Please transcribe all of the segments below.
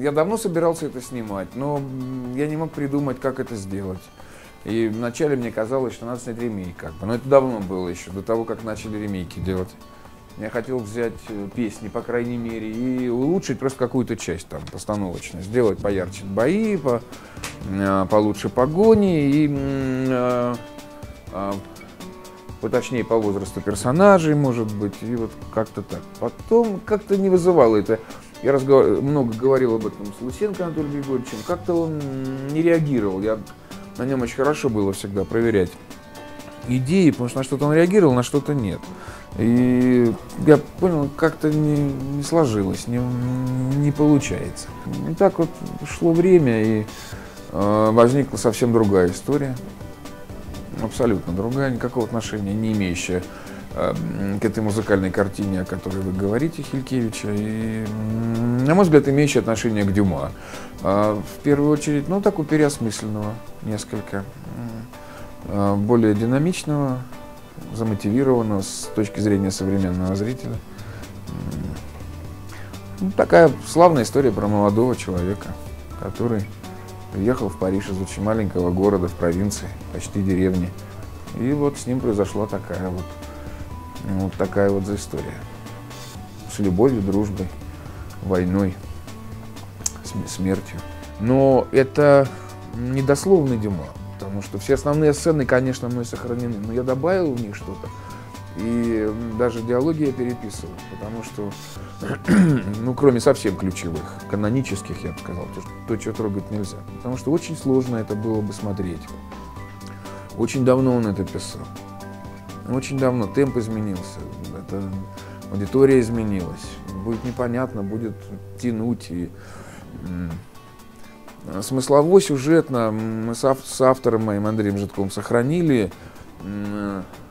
Я давно собирался это снимать, но я не мог придумать, как это сделать. И вначале мне казалось, что надо снять ремейк, как бы. Но это давно было еще, до того, как начали ремейки делать. Я хотел взять песни, по крайней мере, и улучшить просто какую-то часть там постановочную. Сделать поярче бои, получше погони и поточнее по возрасту персонажей, может быть, и вот как-то так. Потом как-то не вызывало это. Я много говорил об этом с Луценко Анатолием Григорьевичем. Как-то он не реагировал. Я на нем очень хорошо было всегда проверять идеи, потому что на что-то он реагировал, на что-то нет. И я понял, как-то не сложилось, не получается. И так вот шло время, и возникла совсем другая история. Абсолютно другая, никакого отношения не имеющая к этой музыкальной картине, о которой вы говорите, Хилькевича, и, на мой взгляд, имеющая отношение к Дюма. В первую очередь, ну, такого переосмысленного несколько, более динамичного, замотивированного с точки зрения современного зрителя. Ну, такая славная история про молодого человека, который приехал в Париж из очень маленького города в провинции, почти деревни. И вот с ним произошла такая вот история. С любовью, дружбой, войной, смертью. Но это недословный Дюма, потому что все основные сцены, конечно, мной сохранены, но я добавил в них что-то. И даже диалоги я переписывал, потому что, ну, кроме совсем ключевых, канонических, я бы сказал, то, чего трогать нельзя. Потому что очень сложно это было бы смотреть. Очень давно он это писал. Очень давно темп изменился, аудитория изменилась. Будет непонятно, будет тянуть. И смыслово, сюжетно мы с автором моим Андреем Житковым сохранили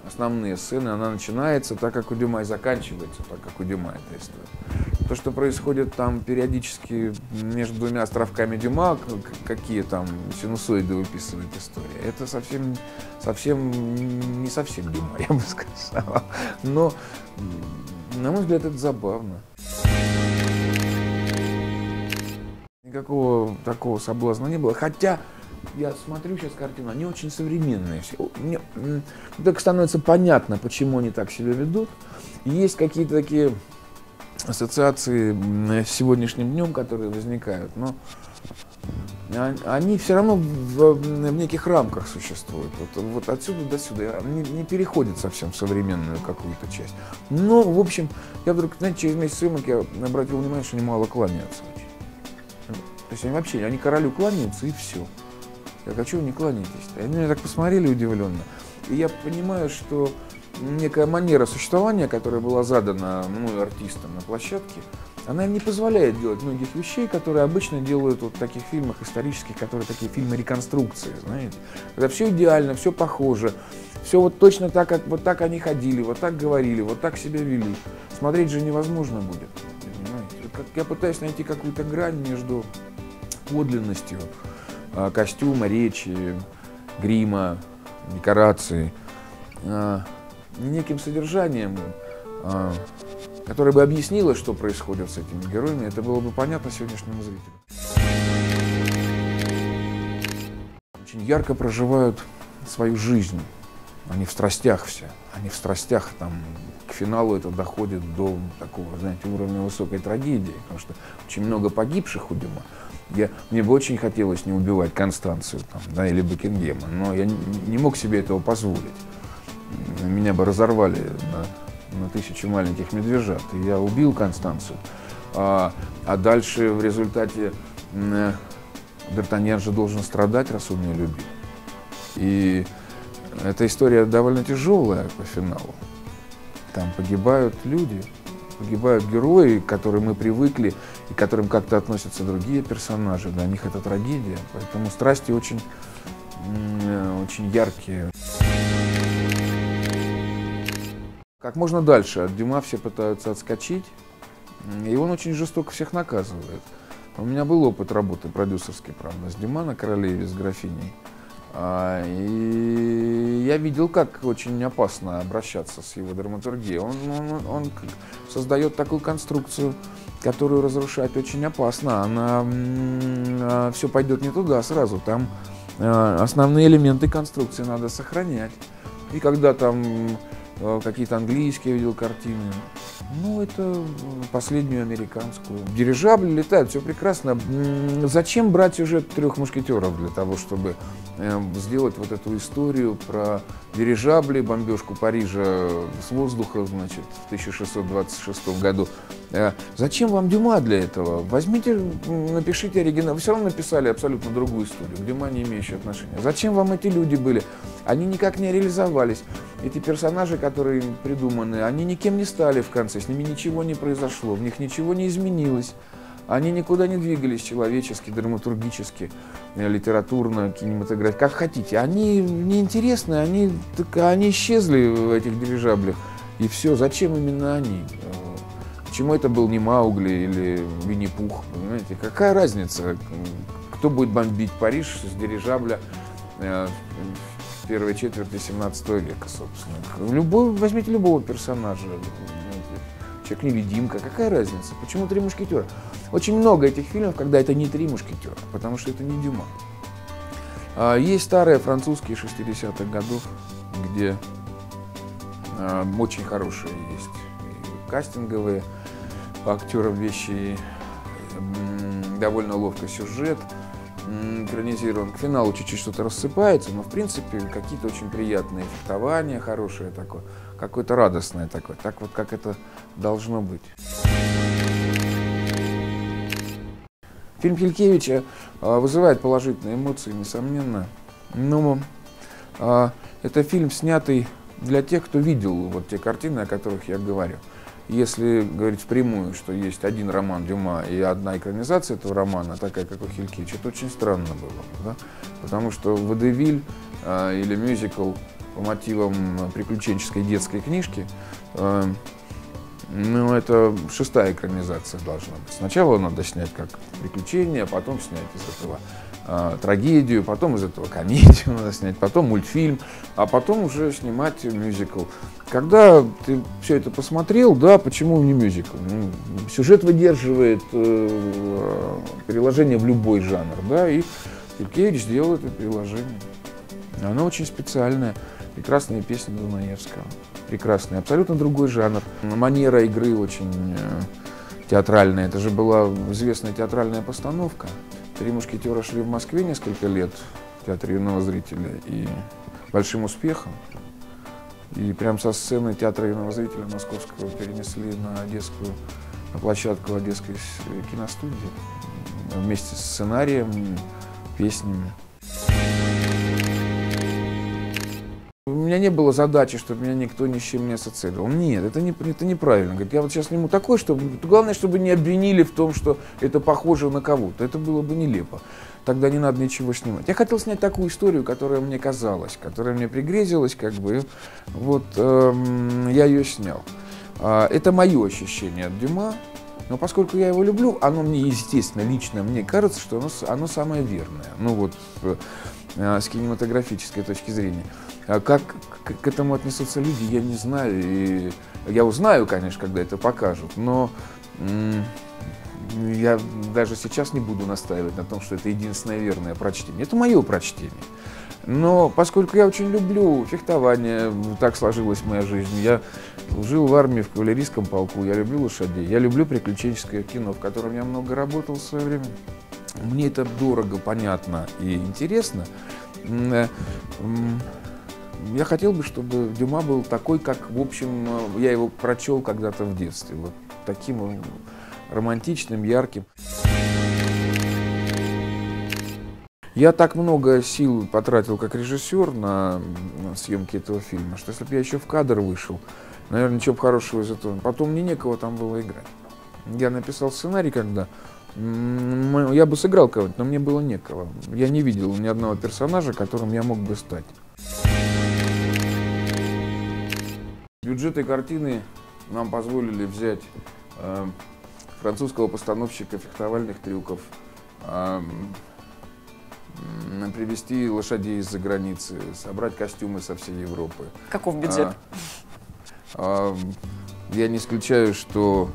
основные сцены. Она начинается так, как у Дюма, и заканчивается так, как у Дюма эта история. То, что происходит там периодически между двумя островками Дюма, какие там синусоиды выписывает история, это не совсем Дюма, я бы сказал. Но, на мой взгляд, это забавно. Никакого такого соблазна не было, хотя я смотрю сейчас картину, они очень современные. Мне так становится понятно, почему они так себя ведут. Есть какие-то такие ассоциации с сегодняшним днем, которые возникают, но они все равно в неких рамках существуют. Вот отсюда до сюда. Они не переходят совсем в современную какую-то часть. Но, в общем, я вдруг, знаете, через месяц съемок я обратил внимание, что они мало кланяются. То есть они вообще, они королю кланяются и все. Я говорю, а чего вы не кланяетесь-то? Они меня так посмотрели удивленно. И я понимаю, что некая манера существования, которая была задана мной артистом на площадке, она им не позволяет делать многих вещей, которые обычно делают вот в таких фильмах исторических, которые такие фильмы реконструкции, знаете. Когда все идеально, все похоже, все вот точно так, как вот так они ходили, вот так говорили, вот так себя вели. Смотреть же невозможно будет, понимаете? Я пытаюсь найти какую-то грань между подлинностью костюма, речи, грима, декорации, неким содержанием, которое бы объяснило, что происходит с этими героями, это было бы понятно сегодняшнему зрителю. Очень ярко проживают свою жизнь, они в страстях все, они в страстях, там, к финалу это доходит до такого, знаете, уровня высокой трагедии, потому что очень много погибших у Дюма. Мне бы очень хотелось не убивать Констанцию там, да, или Бекингема, но я не мог себе этого позволить. Меня бы разорвали на 1000 маленьких медвежат, и я убил Констанцию. А дальше в результате Д'Артаньян же должен страдать, раз он меня любил. И эта история довольно тяжелая по финалу. Там погибают люди. Погибают герои, к которым мы привыкли, и к которым как-то относятся другие персонажи. Для них это трагедия, поэтому страсти очень яркие. Как можно дальше от Дюма все пытаются отскочить, и он очень жестоко всех наказывает. У меня был опыт работы продюсерской, правда, с Дюма на «Королеве», с «Графиней». И я видел, как очень опасно обращаться с его драматургией. Он создает такую конструкцию которую разрушать очень опасно. Она все пойдет не туда сразу. Там основные элементы конструкции надо сохранять. И когда там какие-то английские видел картины, ну, это последнюю американскую. Дирижабли летают, все прекрасно. Зачем брать сюжет «Трех мушкетеров» для того, чтобы сделать вот эту историю про дирижабли, бомбежку Парижа с воздуха, значит, в 1626 году? Зачем вам Дюма для этого? Возьмите, напишите оригинал. Вы все равно написали абсолютно другую историю, к Дюма не имеющие отношения. Зачем вам эти люди были? Они никак не реализовались. Эти персонажи, которые придуманы, они никем не стали в конце, с ними ничего не произошло, в них ничего не изменилось. Они никуда не двигались человечески, драматургически, литературно, кинематографически, как хотите. Они неинтересны, они исчезли в этих дирижаблях. И все, зачем именно они? Почему это был не Маугли или Винни-Пух, понимаете? Какая разница, кто будет бомбить Париж с дирижабля в первой четверти 17 века, собственно. Возьмите любого персонажа, Человек-невидимка, какая разница? Почему «Три мушкетера»? Очень много этих фильмов, когда это не «Три мушкетера», потому что это не Дюма. Есть старые французские 60-х годов, где очень хорошие есть кастинговые по актерам вещи, довольно ловко сюжет экранизирован. К финалу чуть-чуть что-то рассыпается, но в принципе какие-то очень приятные фехтования, хорошее такое, какое-то радостное такое, так вот как это должно быть. Фильм Хилькевича вызывает положительные эмоции, несомненно, но это фильм, снятый для тех, кто видел вот те картины, о которых я говорю. Если говорить впрямую, что есть один роман Дюма и одна экранизация этого романа, такая, как у Хилькевича, это очень странно было, да? Потому что водевиль или мюзикл по мотивам приключенческой детской книжки, ну, это шестая экранизация должна быть. Сначала надо снять как приключение, потом снять из этого трагедию, потом из этого комедию надо снять, потом мультфильм, а потом уже снимать мюзикл. Когда ты все это посмотрел, да, почему не мюзикл? Ну, сюжет выдерживает переложение в любой жанр, да, и Хилькевич делает это переложение. Оно очень специальное. Прекрасная песня Дунаевского. Прекрасная. Абсолютно другой жанр. Манера игры очень театральная. Это же была известная театральная постановка. «Три мушкетера» шли в Москве несколько лет в Театре юного зрителя и большим успехом. И прям со сцены Театра юного зрителя московского перенесли на Одесскую, на площадку Одесской киностудии вместе с сценарием, песнями. У меня не было задачи, чтобы меня никто ни с чем не ассоциировал. Нет, это неправильно. Говорит, я вот сейчас сниму такое, чтобы... Главное, чтобы не обвинили в том, что это похоже на кого-то. Это было бы нелепо. Тогда не надо ничего снимать. Я хотел снять такую историю, которая мне казалась, которая мне пригрезилась, как бы. Вот я ее снял. Это мое ощущение от Дюма. Но поскольку я его люблю, оно мне, естественно, лично мне кажется, что оно самое верное. Ну вот... с кинематографической точки зрения. Как к этому отнесутся люди, я не знаю. И я узнаю, конечно, когда это покажут, но я даже сейчас не буду настаивать на том, что это единственное верное прочтение. Это мое прочтение. Но поскольку я очень люблю фехтование, так сложилась моя жизнь, я жил в армии, в кавалерийском полку, я люблю лошадей, я люблю приключенческое кино, в котором я много работал в свое время. Мне это дорого, понятно и интересно. Я хотел бы, чтобы Дюма был такой, как, в общем, я его прочел когда-то в детстве. Вот таким романтичным, ярким. Я так много сил потратил как режиссер на съемки этого фильма, что если бы я еще в кадр вышел, наверное, ничего бы хорошего из этого. Потом мне некого там было играть. Я написал сценарий, когда... Я бы сыграл кого-нибудь, но мне было некого. Я не видел ни одного персонажа, которым я мог бы стать. Бюджеты картины нам позволили взять французского постановщика фехтовальных трюков, привезти лошадей из-за границы, собрать костюмы со всей Европы. Каков бюджет? Я не исключаю, что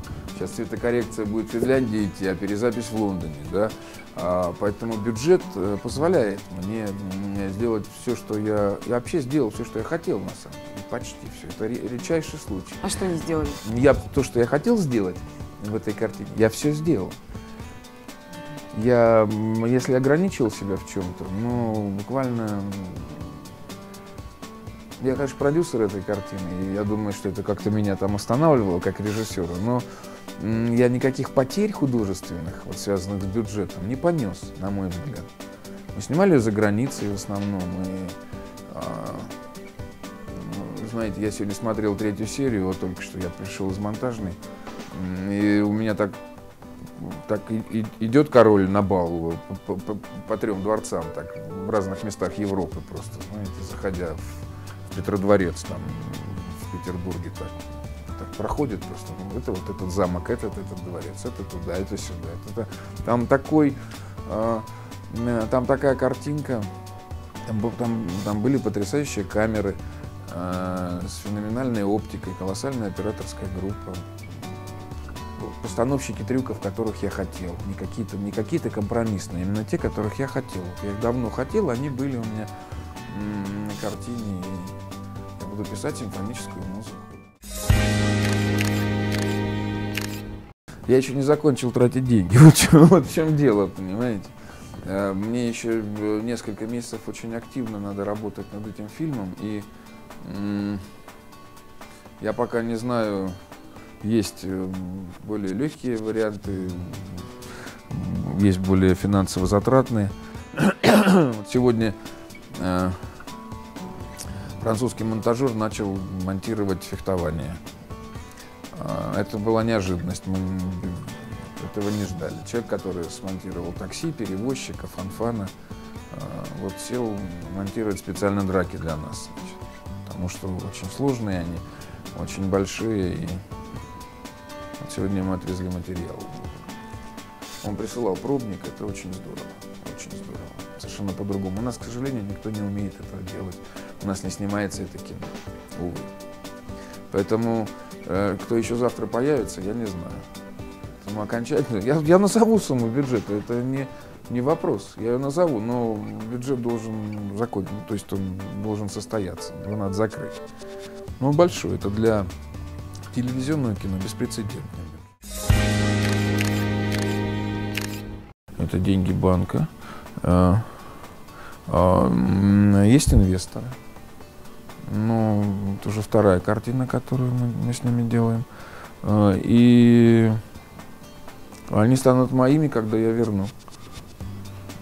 Сейчас цветокоррекция будет в Финляндии идти, а перезапись в Лондоне. Да? Поэтому бюджет позволяет мне сделать все, что я... Я вообще сделал все, что я хотел, на самом деле. Почти все. Это редчайший случай. А что не сделали? То, что я хотел сделать в этой картине, я все сделал. Я, если ограничил себя в чем-то, ну, буквально... Я, конечно, продюсер этой картины, и я думаю, что это как-то меня там останавливало, как режиссера, но я никаких потерь художественных, вот, связанных с бюджетом, не понес, на мой взгляд. Мы снимали ее за границей в основном, и, знаете, я сегодня смотрел 3-ю серию, вот только что я пришел из монтажной, и у меня так идет король на бал по 3 дворцам, так, в разных местах Европы просто, знаете, заходя в Петродворец, там, в Петербурге, так проходит просто, ну, это вот этот замок, этот дворец, это туда, это сюда, это там такой, там такая картинка, там были потрясающие камеры с феноменальной оптикой, колоссальная операторская группа, постановщики трюков, которых я хотел, не какие-то компромиссные, именно те, которых я хотел. Я их давно хотел, они были у меня на картине, и я буду писать симфоническую музыку. Я еще не закончил тратить деньги, вот в чем дело, понимаете. Мне еще несколько месяцев очень активно надо работать над этим фильмом, и я пока не знаю, есть более легкие варианты, есть более финансово затратные. Сегодня французский монтажер начал монтировать фехтование. Это была неожиданность, мы этого не ждали. Человек, который смонтировал «Такси», «Перевозчика», «Фанфана», вот сел монтировать специально драки для нас. Потому что очень сложные они, очень большие. И вот сегодня мы отрезали материал. Он присылал пробник, это очень здорово. Очень здорово. Совершенно по-другому. У нас, к сожалению, никто не умеет этого делать. У нас не снимается это кино. Увы. Поэтому, кто еще завтра появится, я не знаю. Поэтому окончательно... Я назову сумму бюджета, это не вопрос. Я ее назову, но бюджет должен закончиться, то есть он должен состояться, его надо закрыть. Но он большой, это для телевизионного кино беспрецедентное. Это деньги банка. Есть инвесторы. Ну, это уже 2-я картина, которую мы с ними делаем. И они станут моими, когда я верну.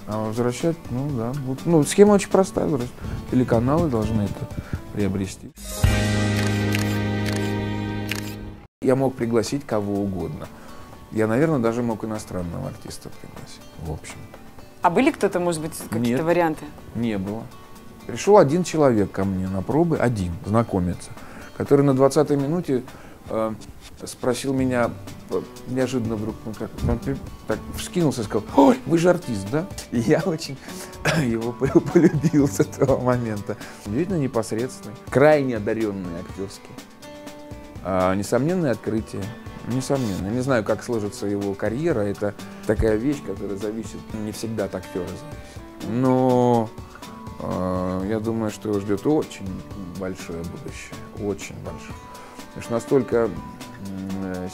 А возвращать, ну да. Вот, ну, схема очень простая. Телеканалы должны это приобрести. Я мог пригласить кого угодно. Я, наверное, даже мог иностранного артиста пригласить, в общем-то. А были кто-то, может быть, какие-то варианты? Не было. Пришел один человек ко мне на пробы, один, знакомец, который на 20-й минуте спросил меня, неожиданно вдруг, ну, так вскинулся и сказал: «Ой, вы же артист, да?» И я очень его полюбил с этого момента. Удивительно непосредственный, крайне одаренный актерский. Несомненное открытие. Несомненно. Не знаю, как сложится его карьера. Это такая вещь, которая зависит не всегда от актера. Но я думаю, что его ждет очень большое будущее. Очень большое. Потому что настолько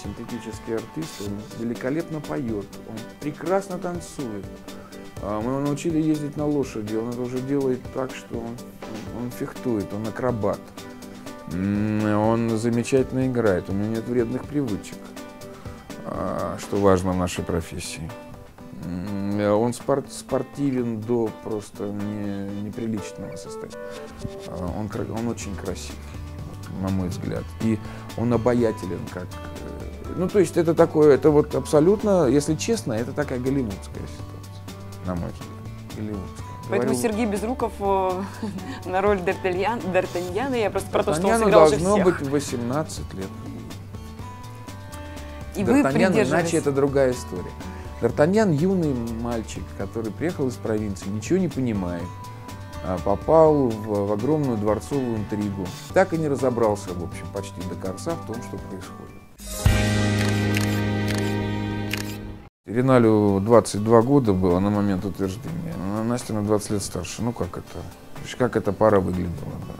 синтетический артист, он великолепно поет, он прекрасно танцует. Мы его научили ездить на лошади. Он это уже делает так, что он фехтует, он акробат. Он замечательно играет, у меня нет вредных привычек, что важно в нашей профессии. Он спортивен до просто неприличного состояния. Он очень красив, на мой взгляд. И он обаятелен, как... Ну, то есть это такое, это вот абсолютно, если честно, это такая голливудская ситуация, на мой взгляд, голливудская. Поэтому Сергей Безруков на роль Д'Артаньяна, я просто про то, что он сыграл уже всех. Должно быть 18 лет. И вы придерживались. Иначе это другая история. Д'Артаньян — юный мальчик, который приехал из провинции, ничего не понимает. Попал в огромную дворцовую интригу. Так и не разобрался, в общем, почти до конца в том, что происходит. Риналю 22 года было на момент утверждения, Настя на 20 лет старше. Ну как это? Как эта пара выглядела?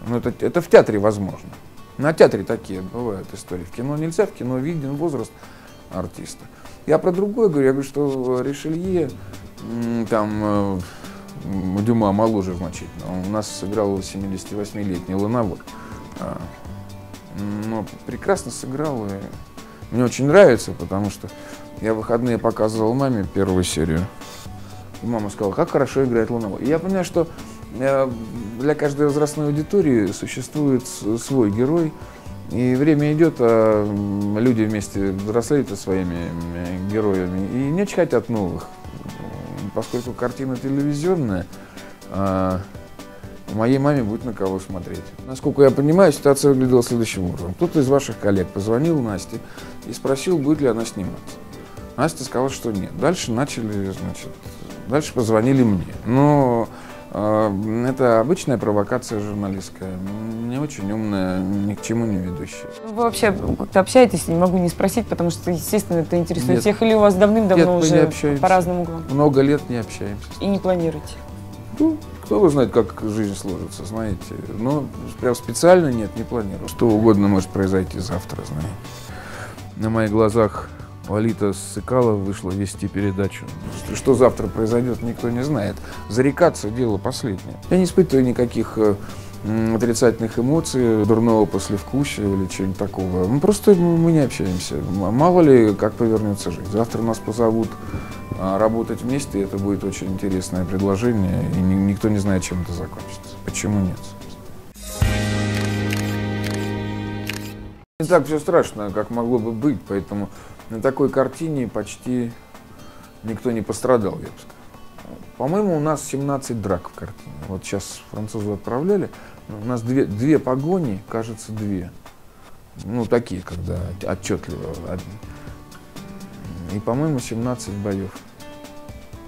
Ну это в театре возможно. На театре такие бывают истории. В кино нельзя, в кино виден возраст артиста. Я про другое говорю, я говорю, что Ришелье, там Дюма моложе значительно. У нас сыграл 78-летний Лановой. Но прекрасно сыграл, и мне очень нравится, потому что я в выходные показывал маме первую серию. И мама сказала, как хорошо играет Лановой. И я понимаю, что для каждой возрастной аудитории существует свой герой. И время идет, а люди вместе взрослеют со своими героями. И не очень хотят новых. Поскольку картина телевизионная, моей маме будет на кого смотреть. Насколько я понимаю, ситуация выглядела следующим образом. Кто-то из ваших коллег позвонил Насте и спросил, будет ли она сниматься. Настя сказала, что нет. Дальше начали, значит, дальше позвонили мне. Но это обычная провокация журналистская, не очень умная, ни к чему не ведущая. Вы вообще как-то общаетесь? Не могу не спросить, потому что, естественно, это интересует нет. Всех. Или у вас давным-давно уже по разным углам? Много лет не общаемся. И не планируете? Ну, кто его знает, как жизнь сложится, знаете. Но прям специально нет, не планирую. Что угодно может произойти завтра, знаете. На моих глазах Алита Сыкала вышла вести передачу. Что завтра произойдет, никто не знает. Зарекаться – дело последнее. Я не испытываю никаких отрицательных эмоций, дурного послевкусия или чего-нибудь такого. Ну, просто мы не общаемся. Мало ли, как повернется жизнь. Завтра нас позовут работать вместе, и это будет очень интересное предложение, и никто не знает, чем это закончится. Почему нет? Не так все страшно, как могло бы быть, поэтому на такой картине почти никто не пострадал, я бы сказал. По-моему, у нас 17 драк в картине. Вот сейчас французы отправляли, у нас две погони, кажется, две. Ну, такие, когда отчетливо. И, по-моему, 17 боев.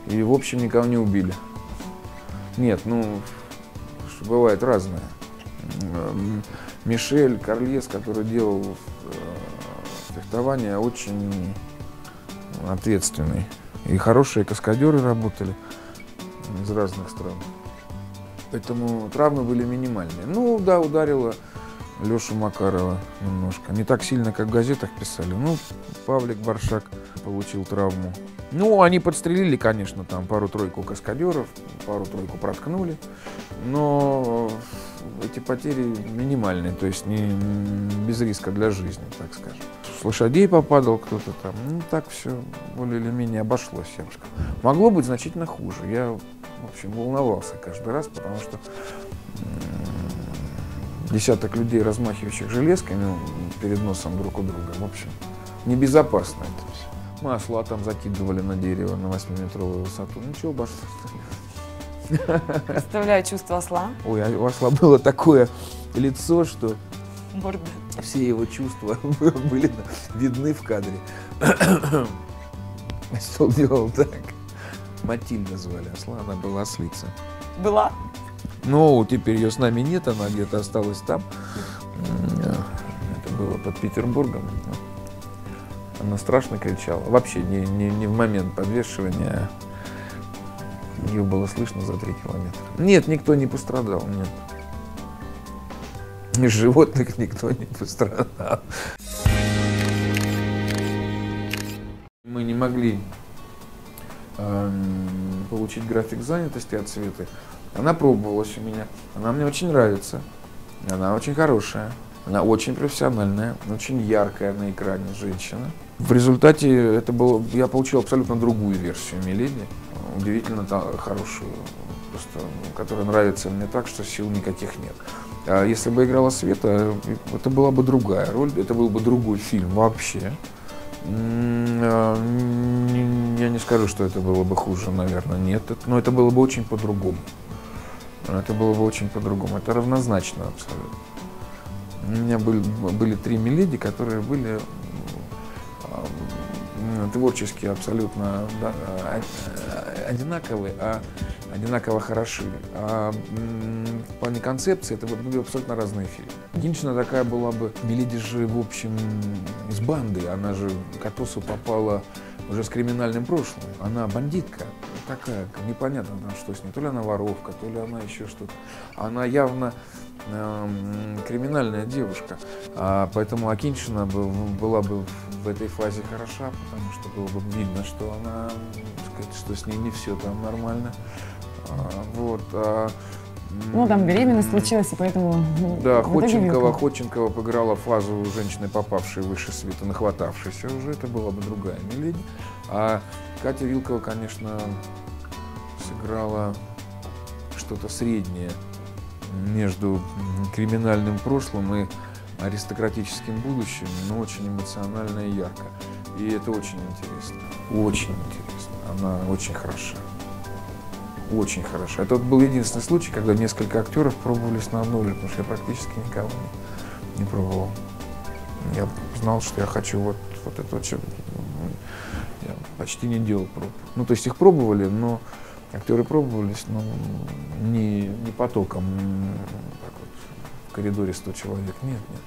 И, в общем, никого не убили. Нет, ну, бывает разное. Мишель Карлес, который делал фехтование, очень ответственный. И хорошие каскадеры работали из разных стран. Поэтому травмы были минимальные. Ну, да, ударило Лёшу Макарова немножко. Не так сильно, как в газетах писали. Ну, Павлик Баршак получил травму. Ну, они подстрелили, конечно, там пару-тройку каскадеров, пару-тройку проткнули. Но эти потери минимальные, то есть не без риска для жизни, так скажем. С лошадей попадал кто-то там. Ну, так все более или менее обошлось, я бы сказал. Могло быть значительно хуже. Я, в общем, волновался каждый раз, потому что десяток людей, размахивающих железками перед носом друг у друга. В общем, небезопасно это все. Мы осла там закидывали на дерево на 8-метровую высоту. Ничего, обошлось. Представляю чувство осла. Ой, у осла было такое лицо, что борда. Все его чувства были видны в кадре. Осел делал так. Матиль назвали осла, она была ослица. Была? Ну, теперь ее с нами нет, она где-то осталась там. Это было под Петербургом. Она страшно кричала. Вообще не в момент подвешивания. Ее было слышно за 3 километра. Нет, никто не пострадал, нет. Из животных никто не пострадал. Мы не могли получить график занятости от Светы. Она пробовалась у меня. Она мне очень нравится. Она очень хорошая. Она очень профессиональная. Очень яркая на экране женщина. В результате это было, я получил абсолютно другую версию Миледи. Удивительно хорошую. Просто, которая нравится мне так, что сил никаких нет. А если бы играла Света, это была бы другая роль. Это был бы другой фильм вообще. Я не скажу, что это было бы хуже, наверное, нет. Но это было бы очень по-другому. Это было бы очень по-другому. Это равнозначно абсолютно. У меня были 3 Миледи, которые были творчески абсолютно одинаковые, а одинаково хороши. А по концепции это были абсолютно разные фильмы. Акиншина такая была бы. Миледи же, в общем, из банды. Она же к Атосу попала уже с криминальным прошлым. Она бандитка, такая, непонятно, что с ней. То ли она воровка, то ли она еще что-то. Она явно криминальная девушка. Поэтому Акиншина была бы в этой фазе хороша, потому что было бы видно, что она, так сказать, что с ней не все там нормально. Вот. Ну, там беременность случилась, и поэтому... Да, Ходченкова поиграла фазу женщины, попавшей выше света, нахватавшейся уже, это была бы другая миледи. А Катя Вилкова, конечно, сыграла что-то среднее между криминальным прошлым и аристократическим будущим, но очень эмоционально и ярко. И это очень интересно. Очень интересно. Она очень хороша. Очень хорошо. Это вот был единственный случай, когда несколько актеров пробовались на одну роль, потому что я практически никого не пробовал. Я знал, что я хочу вот это вот. Я почти не делал проб. Ну, то есть их пробовали, но актеры пробовались, но не потоком. Так вот, в коридоре 100 человек. Нет, нет.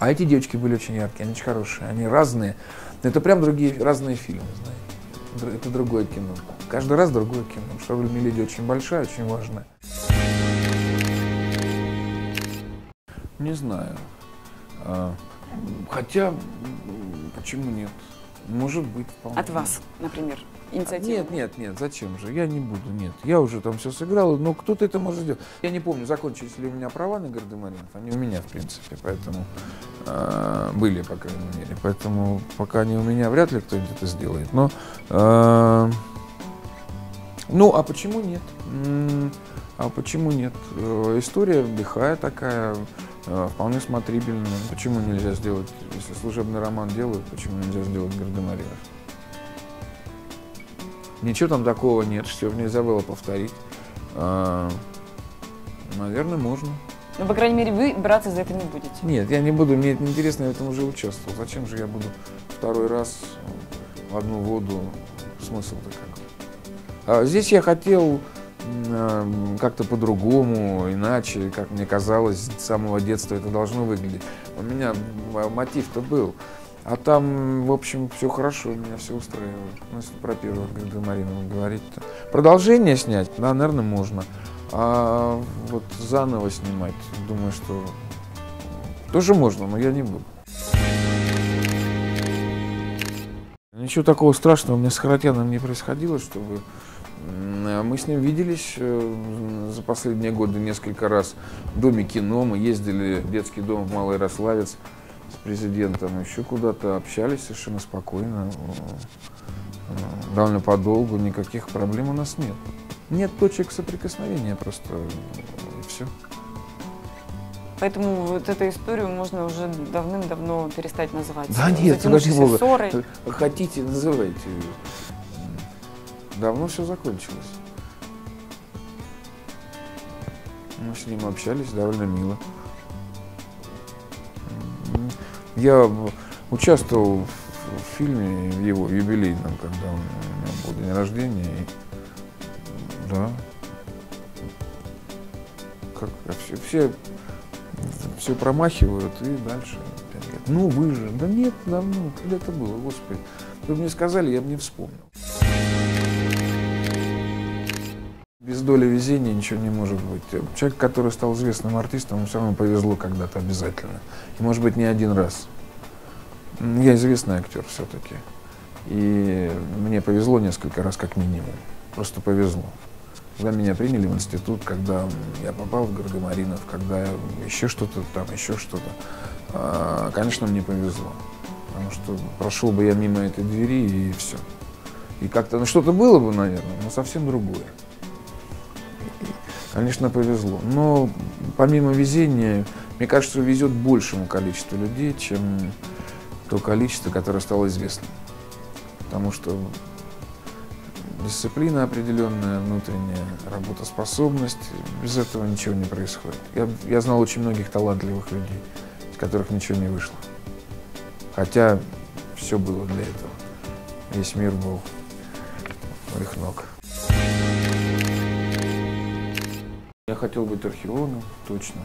А эти девочки были очень яркие, они очень хорошие, они разные. Это прям другие разные фильмы, знаете. Это другое кино. Каждый раз другое кино, потому что роль миледи очень большая, очень важная. Не знаю. Хотя, почему нет? Может быть, вполне. От вас, например, инициатива? Нет, нет, нет, зачем же? Я не буду, нет. Я уже там все сыграл, но кто-то это может делать. Я не помню, закончились ли у меня права на гардемаринов. Они у меня, в принципе, поэтому... были, по крайней мере. Поэтому пока они у меня, вряд ли кто-нибудь это сделает. Но... Ну, а почему нет? А почему нет? История лихая такая, вполне смотрибельная. Почему нельзя сделать, если служебный роман делают, почему нельзя сделать гардемаринов? Ничего там такого нет, все нельзя было повторить. Наверное, можно. Но, по крайней мере, вы браться за это не будете. Нет, я не буду, мне это неинтересно, я в этом уже участвовал. Зачем же я буду второй раз в одну воду? Смысл-то какой? Здесь я хотел как-то по-другому, иначе, как мне казалось, с самого детства это должно выглядеть. У меня мотив-то был. А там, в общем, все хорошо, меня все устраивает. Ну, если про первого гардемарина говорить-то. Продолжение снять, да, наверное, можно. А вот заново снимать, думаю, что тоже можно, но я не буду. Ничего такого страшного у меня с Харатьяном не происходило, чтобы... Мы с ним виделись за последние годы несколько раз в Доме кино. Мы ездили в детский дом в Малый Ярославец с президентом, еще куда-то общались совершенно спокойно, довольно подолгу, никаких проблем у нас нет. Нет точек соприкосновения просто, и все. Поэтому вот эту историю можно уже давным-давно перестать называть. Да нет, подожди, ссоры. Хотите, называйте ее. Давно все закончилось. Мы с ним общались довольно мило. Я участвовал в фильме его юбилейном, когда у меня был день рождения. И, да. Как, все промахивают и дальше. Ну вы же. Да нет, давно. Когда это было, господи. Вы мне сказали, я бы не вспомнил. Без доли везения ничего не может быть. Человек, который стал известным артистом, ему все равно повезло когда-то обязательно. И, может быть, не один раз. Я известный актер все-таки. И мне повезло несколько раз, как минимум. Просто повезло. Когда меня приняли в институт, когда я попал в гардемаринов, когда еще что-то там, еще что-то. Конечно, мне повезло. Потому что прошел бы я мимо этой двери, и все. И как-то, ну, что-то было бы, наверное, но совсем другое. Конечно, повезло. Но помимо везения, мне кажется, везет большему количеству людей, чем то количество, которое стало известным. Потому что дисциплина определенная, внутренняя работоспособность, без этого ничего не происходит. Я знал очень многих талантливых людей, из которых ничего не вышло. Хотя все было для этого. Весь мир был у их ног. Я хотел быть археологом, точно.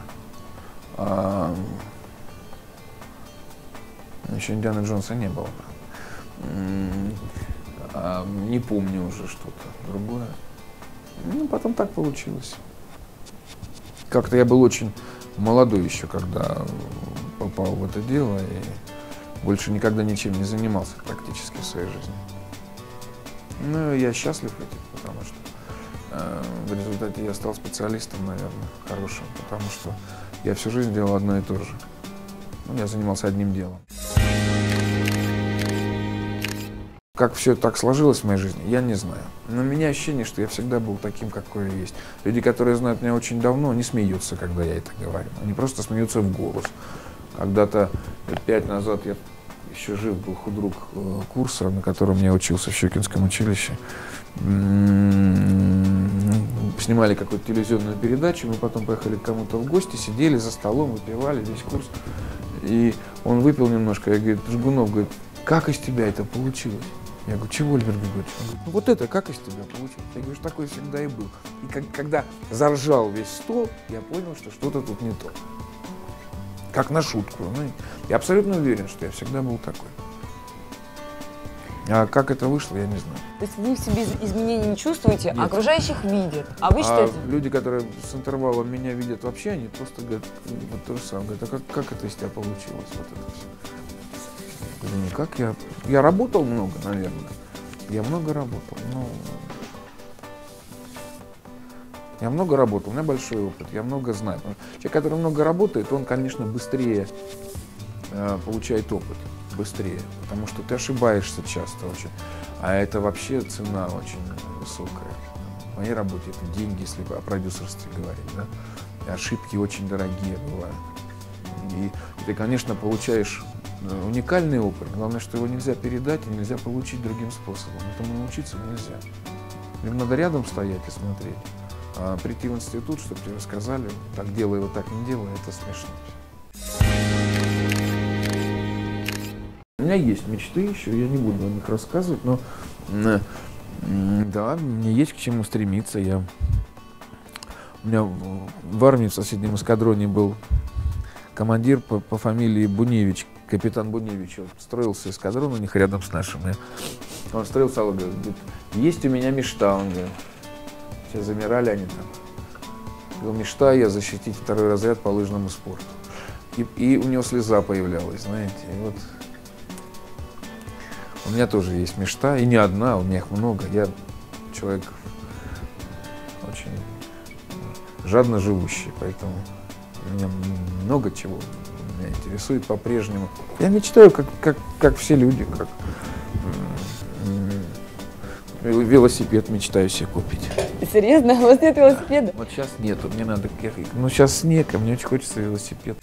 Еще Индианы Джонса не было. Не помню уже что-то другое. Ну, потом так получилось. Как-то я был очень молодой еще, когда попал в это дело, и больше никогда ничем не занимался практически в своей жизни. Ну, я счастлив этим, потому что в результате я стал специалистом, наверное, хорошим, потому что я всю жизнь делал одно и то же. Ну, я занимался одним делом. Как все так сложилось в моей жизни, я не знаю. Но у меня ощущение, что я всегда был таким, какой я есть. Люди, которые знают меня очень давно, они смеются, когда я это говорю. Они просто смеются в голос. Когда-то лет 5 назад я еще жив был худрук курса, на котором я учился в Щукинском училище. Снимали какую-то телевизионную передачу, мы потом поехали к кому-то в гости, сидели за столом, выпивали весь курс. И он выпил немножко, и говорит, Жигунов, говорит, как из тебя это получилось? Я говорю, чего, Ольга Григорьевич? Он говорит, ну вот это как из тебя получилось? Я говорю, такой всегда и был. И когда заржал весь стол, я понял, что что-то тут не то. Как на шутку. Ну, я абсолютно уверен, что я всегда был такой. А как это вышло, я не знаю. То есть вы в себе изменений не чувствуете, а окружающих видят, а вы считаете? Люди, которые с интервалом меня видят вообще, они просто говорят, вот то же самое. Говорят, а как это из тебя получилось? Вот это все. Ну, как я работал много, наверное. Я много работал, но... Я много работал, у меня большой опыт, я много знаю. Человек, который много работает, он, конечно, быстрее получает опыт, быстрее. Потому что ты ошибаешься часто очень. А это вообще цена очень высокая. В моей работе это деньги, если о продюсерстве говорить, да? И ошибки очень дорогие бывают. И ты, конечно, получаешь уникальный опыт. Главное, что его нельзя передать и нельзя получить другим способом. Этому научиться нельзя. Им надо рядом стоять и смотреть. А прийти в институт, чтобы тебе рассказали, так делай, вот так не делай, это смешно. У меня есть мечты еще, я не буду о них рассказывать, но да, мне есть к чему стремиться. У меня в армии в соседнем эскадроне был командир по фамилии Буневич. Капитан Буневич, строился эскадрон у них рядом с нашим. Он строился, он говорит, есть у меня мечта, он говорит. Все замирали они там. Его мечта я защитить второй разряд по лыжному спорту. И у него слеза появлялась, знаете. И вот у меня тоже есть мечта, и не одна, у меня их много. Я человек очень жадно живущий, поэтому у меня много чего. Меня интересует по-прежнему. Я мечтаю, как все люди, как велосипед мечтаю себе купить. Серьезно? У вас нет велосипеда? Вот сейчас нету, мне надо кехать. Ну сейчас снег, а мне очень хочется велосипед.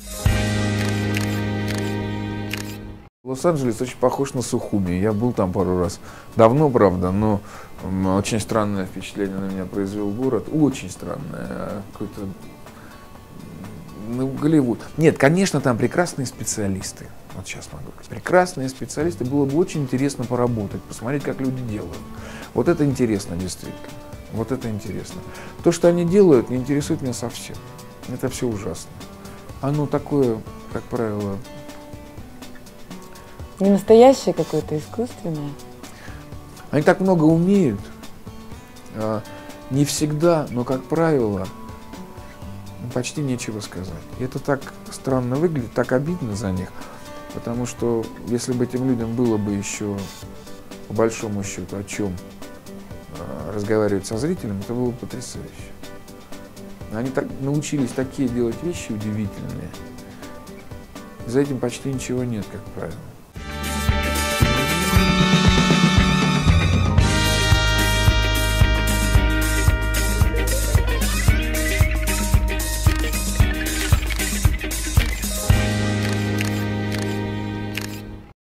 Лос-Анджелес очень похож на Сухуми. Я был там пару раз. Давно, правда, но очень странное впечатление на меня произвел город. Очень странное. Какой-то... Ну, Голливуд. Нет, конечно, там прекрасные специалисты. Вот сейчас могу сказать. Прекрасные специалисты. Было бы очень интересно поработать, посмотреть, как люди делают. Вот это интересно, действительно. Вот это интересно. То, что они делают, не интересует меня совсем. Это все ужасно. Оно такое, как правило... Не настоящее какое-то, искусственное. Они так много умеют. Не всегда, но, как правило... Почти нечего сказать. И это так странно выглядит, так обидно за них, потому что если бы этим людям было бы еще, по большому счету, о чем разговаривать со зрителем, это было бы потрясающе. Они так научились такие делать вещи удивительные. За этим почти ничего нет, как правило.